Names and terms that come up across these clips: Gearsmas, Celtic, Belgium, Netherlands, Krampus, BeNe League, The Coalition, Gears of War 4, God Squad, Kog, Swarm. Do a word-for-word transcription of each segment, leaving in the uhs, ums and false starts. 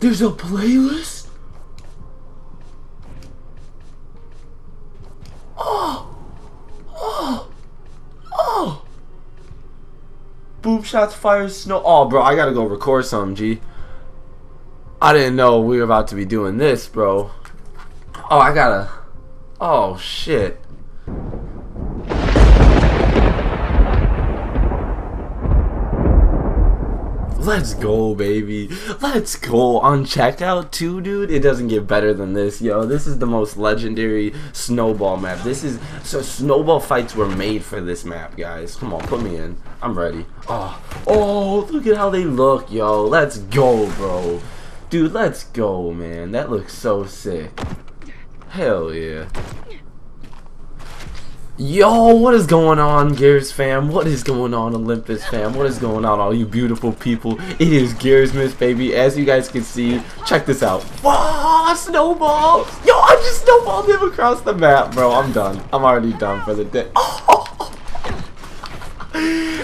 There's a playlist? Oh! Oh! Oh! Boom shots, fire, snow. Oh, bro, I gotta go record some, G. I didn't know we were about to be doing this, bro. Oh, I gotta... Oh, shit. Let's go, baby. Let's go. On checkout too, dude. It doesn't get better than this, yo. This is the most legendary snowball map. This is... So snowball fights were made for this map, guys. Come on, put me in. I'm ready. Oh, oh, look at how they look, yo. Let's go, bro. Dude, let's go, man. That looks so sick. Hell yeah. Yo, what is going on, Gears fam? What is going on, Olympus fam? What is going on, all you beautiful people? It is Gearsmas, baby. As you guys can see, check this out. Wow, snowball! Yo, I just snowballed him across the map, bro. I'm done. I'm already done for the day. Oh!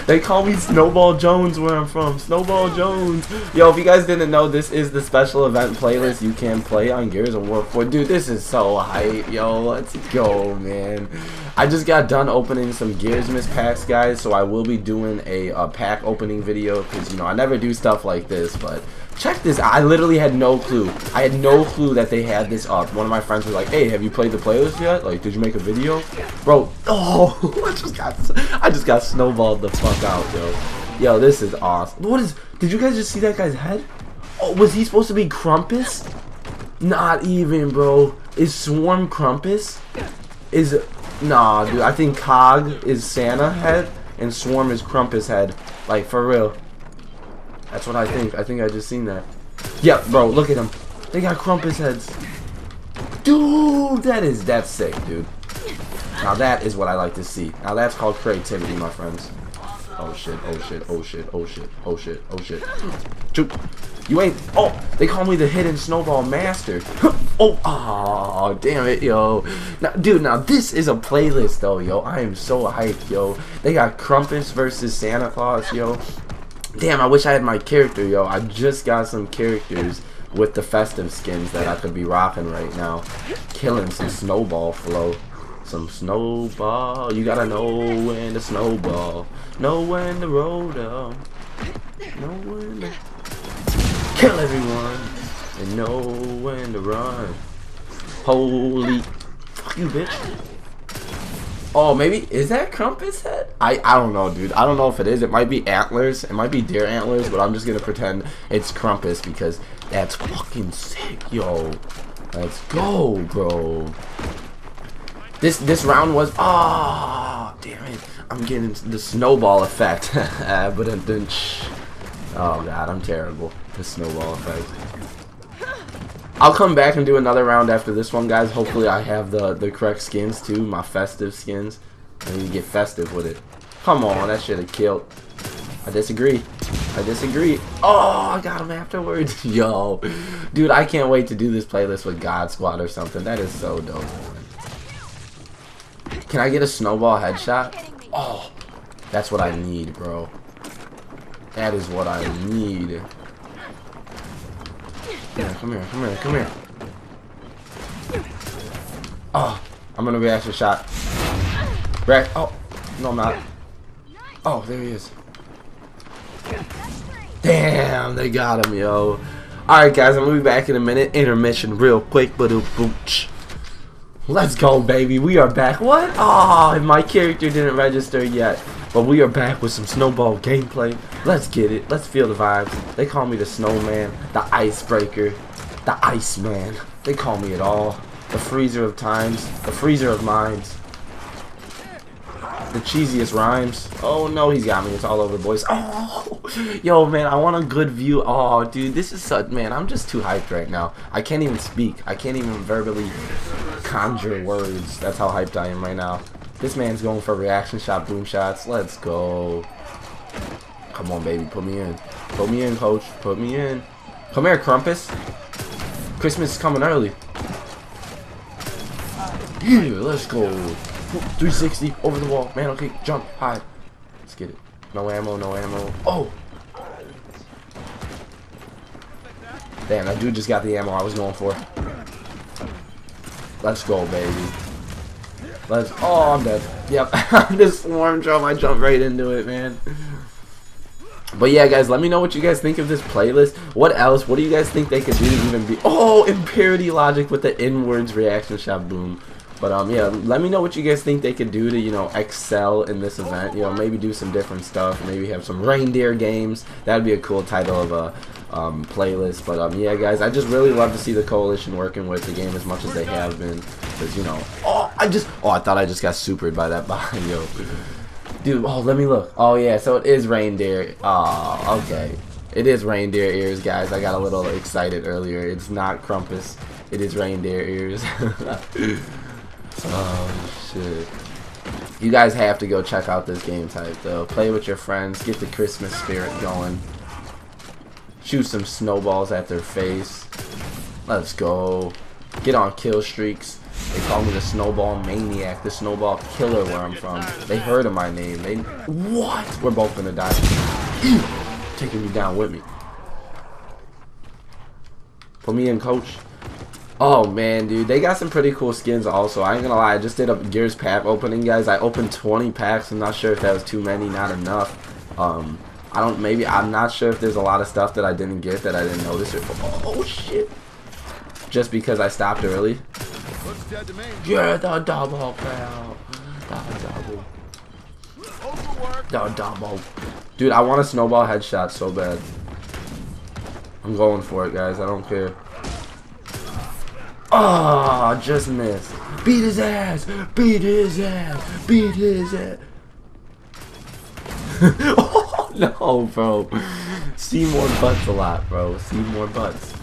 They call me Snowball Jones where I'm from. Snowball Jones. Yo, if you guys didn't know, this is the special event playlist you can play on Gears of War four. Dude, this is so hype, yo. Let's go, man. I just got done opening some Gearsmas packs, guys, so I will be doing a, a pack opening video because, you know, I never do stuff like this, but check this out. I literally had no clue. I had no clue that they had this up. One of my friends was like, hey, have you played the playlist yet? Like, did you make a video? Bro, oh, I just got, I just got snowballed the fuck out, yo. Yo, this is awesome. What is, did you guys just see that guy's head? Oh, was he supposed to be Krampus? Not even, bro. Is Swarm Krampus? Is... Nah, dude, I think Kog is Santa head and Swarm is Krampus head. Like, for real. That's what I think. I think I just seen that. Yeah, bro, look at them. They got Krampus heads. Dude, that is, that's sick, dude. Now that is what I like to see. Now that's called creativity, my friends. Oh shit, oh shit, oh shit, oh shit, oh shit, oh shit. Shoot. You ain't... Oh, they call me the hidden snowball master. Oh, aw, damn it, yo. Now, dude, now this is a playlist, though, yo. I am so hyped, yo. They got Krampus versus Santa Claus, yo. Damn, I wish I had my character, yo. I just got some characters with the festive skins that I could be rocking right now. Killing some snowball flow. Some snowball. You gotta know when to snowball. Know when to roll down. Know when to... Kill everyone and know when to run. Holy fuck you, bitch. Oh, maybe is that Krampus head? I I don't know, dude. I don't know if it is. It might be antlers. It might be deer antlers, but I'm just gonna pretend it's Krampus because that's fucking sick, yo. Let's go, bro. This this round was ah oh, damn it. I'm getting the snowball effect, but then. Oh god, I'm terrible. The snowball effect. I'll come back and do another round after this one, guys. Hopefully I have the, the correct skins too, my festive skins. I need to get festive with it. Come on, that should have killed. I disagree. I disagree. Oh, I got him afterwards. Yo. Dude, I can't wait to do this playlist with God Squad or something. That is so dope. Can I get a snowball headshot? Oh, that's what I need, bro. That is what I need. Yeah, come here, come here, come here. Oh, I'm gonna reaction shot. React. Oh, no, I'm not. Oh, there he is. Damn, they got him, yo. Alright, guys, I'm gonna be back in a minute. Intermission real quick, but booch. Let's go, baby. We are back. What? Oh, my character didn't register yet. But we are back with some snowball gameplay. Let's get it. Let's feel the vibes. They call me the snowman, the icebreaker, the iceman. They call me it all. The freezer of times, the freezer of minds. The cheesiest rhymes. Oh no, he's got me. It's all over the boys. Oh, yo, man, I want a good view. Oh, dude, this is such, man, I'm just too hyped right now. I can't even speak. I can't even verbally conjure words. That's how hyped I am right now. This man's going for reaction shot, boom shots. Let's go. Come on, baby. Put me in. Put me in, coach. Put me in. Come here, Krampus. Christmas is coming early. Yeah, let's go. three sixty over the wall. Man, okay. Jump. Hide. Let's get it. No ammo, no ammo. Oh. Damn, that dude just got the ammo I was going for. Let's go, baby. Let's. Oh, I'm dead. Yep. This swarm jump, I jumped right into it, man. But yeah, guys, let me know what you guys think of this playlist. What else? What do you guys think they could do to even be? Oh, impurity logic with the inwards reaction shot. Boom. But um, yeah, let me know what you guys think they could do to, you know, excel in this event. You know, maybe do some different stuff. Maybe have some reindeer games. That'd be a cool title of a um, playlist. But um, yeah, guys, I just really love to see the Coalition working with the game as much as they have been. Cause you know, oh, I just, oh, I thought I just got supered by that behind, yo. Dude, oh, let me look. Oh, yeah, so it is reindeer. Oh, okay. It is reindeer ears, guys. I got a little excited earlier. It's not Krampus. It is reindeer ears. Oh, shit. You guys have to go check out this game type, though. Play with your friends. Get the Christmas spirit going. Shoot some snowballs at their face. Let's go. Get on kill streaks. They call me the Snowball Maniac, the Snowball Killer where I'm from. They heard of my name. They what? We're both gonna die. Ew. Taking me down with me. Put me in, coach. Oh man, dude, they got some pretty cool skins also. I ain't gonna lie, I just did a Gears pack opening, guys. I opened twenty packs. I'm not sure if that was too many, not enough. Um, I don't. Maybe I'm not sure if there's a lot of stuff that I didn't get that I didn't notice. Or, oh shit! Just because I stopped early. You're the double pal. The double. The double. Dude, I want a snowball headshot so bad. I'm going for it, guys. I don't care. Oh, just missed. Beat his ass. Beat his ass. Beat his ass. Oh, no, bro. See more butts a lot, bro. See more butts.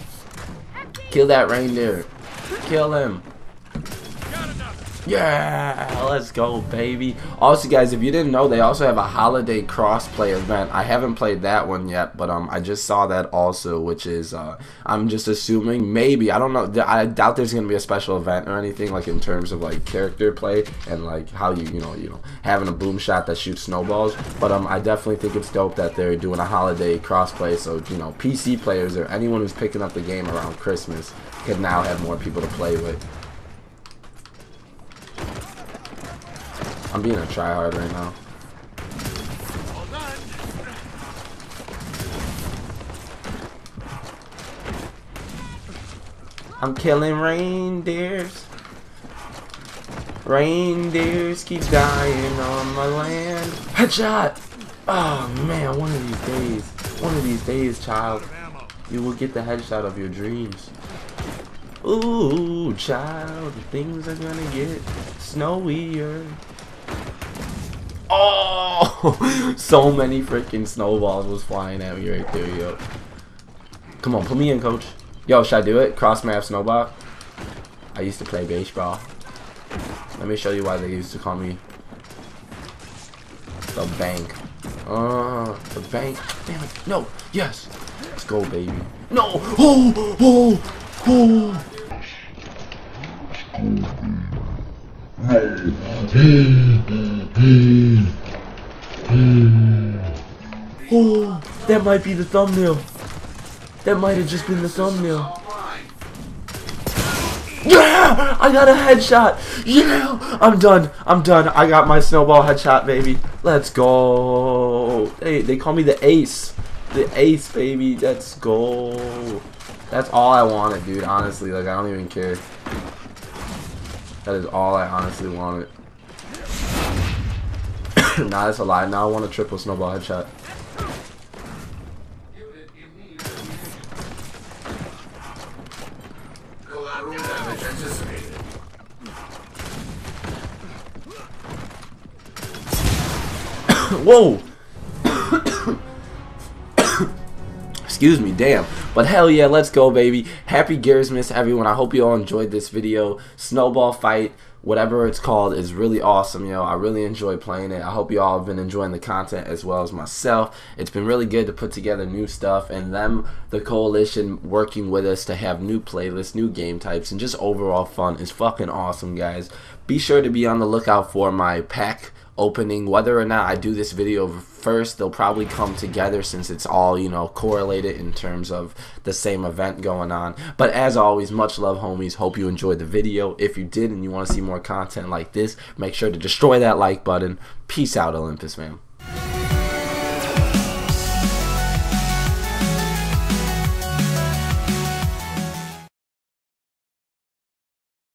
Kill that reindeer. Kill him. Yeah, let's go, baby. Also, guys, if you didn't know, they also have a holiday crossplay event. I haven't played that one yet, but um, I just saw that also, which is uh, I'm just assuming maybe I don't know. I doubt there's gonna be a special event or anything like in terms of like character play and like how you you know you know having a boom shot that shoots snowballs. But um, I definitely think it's dope that they're doing a holiday crossplay, so you know P C players or anyone who's picking up the game around Christmas could now have more people to play with. I'm being a tryhard right now. I'm killing reindeers. Reindeers keep dying on my land. Headshot! Oh man, one of these days, one of these days, child, you will get the headshot of your dreams. Ooh, child, things are gonna get snowier. Oh, so many freaking snowballs was flying at me right there, yo. Come on, put me in, coach. Yo, should I do it? Cross map snowball. I used to play baseball. Let me show you why they used to call me the bank. Uh, the bank. Damn it. No. Yes. Let's go, baby. No. Oh, oh, oh. Oh, that might be the thumbnail. That might have just been the thumbnail. Yeah, I got a headshot. Yeah, I'm done. I'm done. I got my snowball headshot, baby. Let's go. Hey, they call me the ace. The ace, baby. Let's go. That's all I wanted, dude. Honestly, like I don't even care. That is all I honestly wanted. Nah, that's a lie. Now I want a triple snowball headshot. Whoa! Excuse me, damn. But hell yeah, let's go, baby. Happy Gearsmas, everyone. I hope you all enjoyed this video. Snowball fight, whatever it's called, is really awesome, yo. I really enjoy playing it. I hope you all have been enjoying the content as well as myself. It's been really good to put together new stuff and them, the Coalition, working with us to have new playlists, new game types, and just overall fun is fucking awesome, guys. Be sure to be on the lookout for my pack opening. Whether or not I do this video first, they'll probably come together since it's all, you know, correlated in terms of the same event going on. But as always, much love, homies. Hope you enjoyed the video. If you did and you want to see more content like this, make sure to destroy that like button. Peace out, Olympus, man.